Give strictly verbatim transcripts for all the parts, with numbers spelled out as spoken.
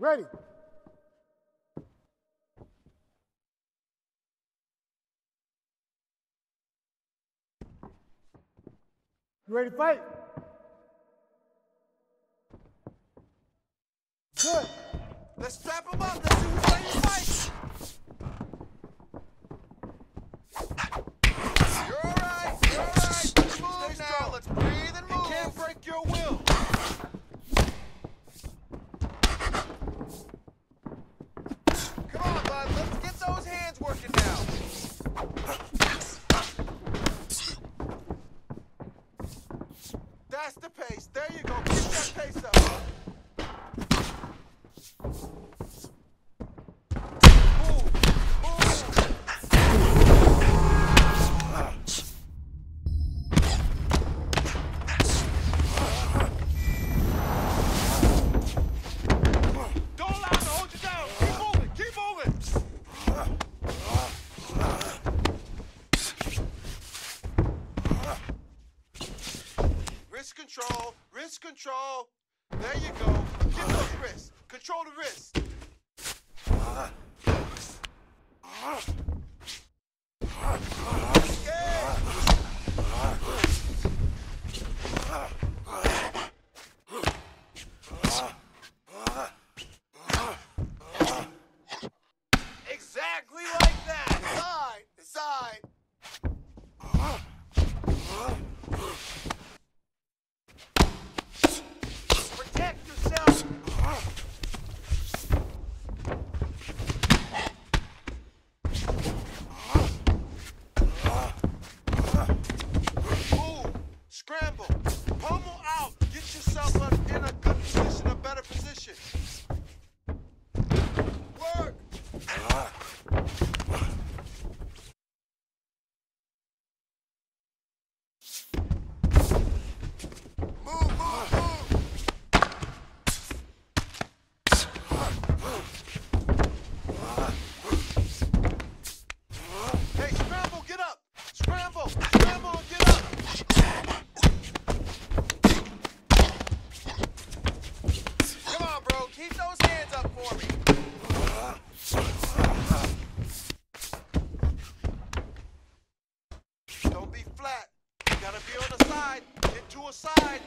Ready. You ready to fight? Good. Let's strap him up. Let's see who's ready to fight. You're all right. You're all right. Let's move Stay now. Strong. Let's breathe and move. It can't break your will. Come on, bud. Let's get those hands working now. That's the pace. There you go. Keep that pace up. Move. Move. Don't allow him to hold you down. Keep moving. Keep moving. Wrist control. Wrist control. There you go. Get those wrists. Control the wrist. Yeah. Exactly like that. Side, side. Protect yourself. Scramble, pummel out, get yourself in a good position, a better position. Work. Move, move, move. Hey, scramble, get up. Scramble, scramble, get up. Keep those hands up for me. Don't be flat. You gotta be on the side. Get to a side.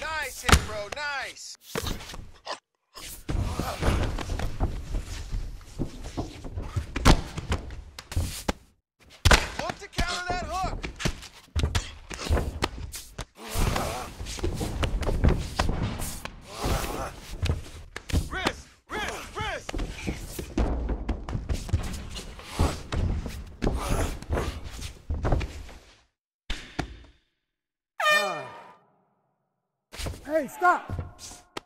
Nice hit, bro. Nice. Look to counter that hook. Hey, stop! You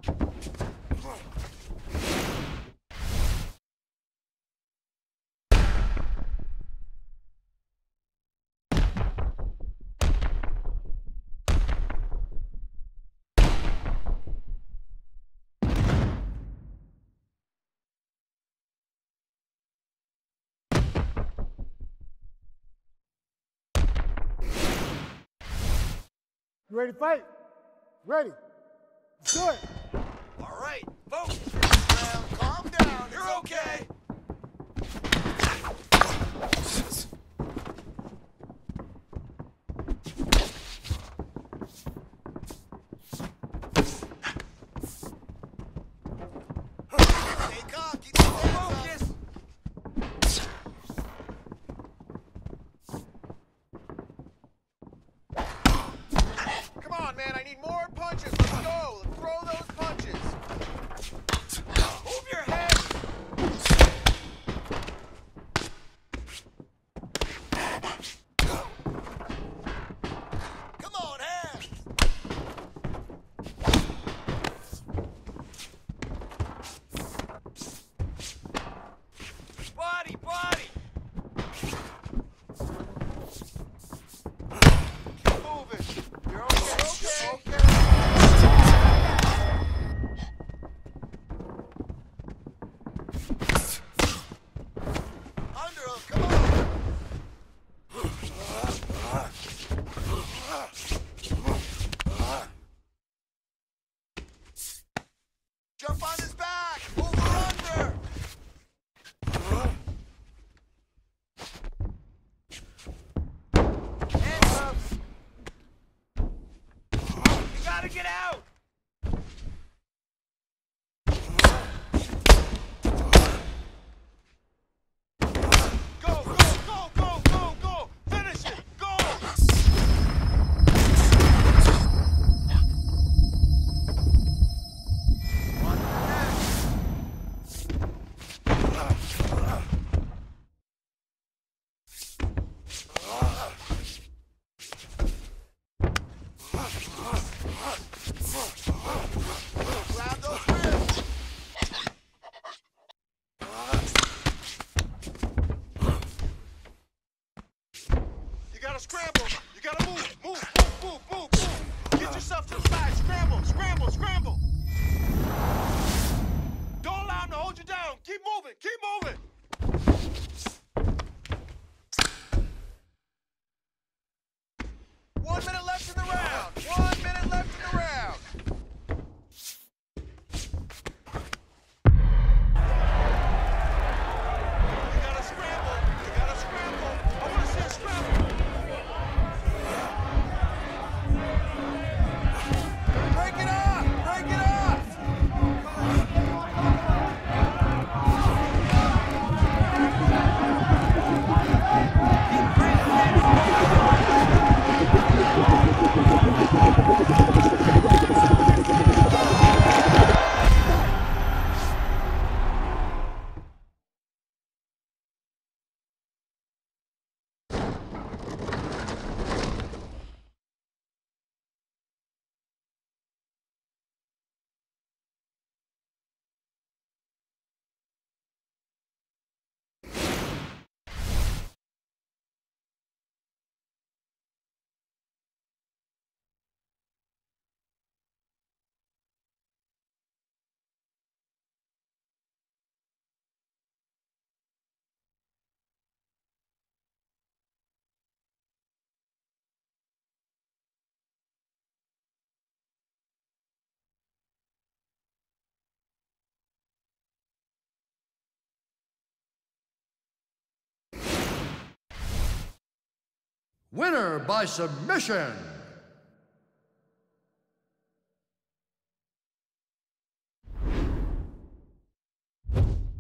ready to fight? Ready? Do it. All right, folks. Calm down. You're okay. Take off. Keep your focus. Come on, man. I need more punches. Let's go. Throw those punches. Move your head. Sheriff on his back! Over under! Handcuffs! You gotta get out! Scramble! You gotta move! Move! Move! Move! Move! Move! Get yourself to the side! Scramble! Scramble! Scramble! Don't allow him to hold you down! Keep moving! Keep moving! One minute left in the round! One minute left in the round! You gotta scramble! You gotta scramble! I wanna see a scramble! Winner by submission.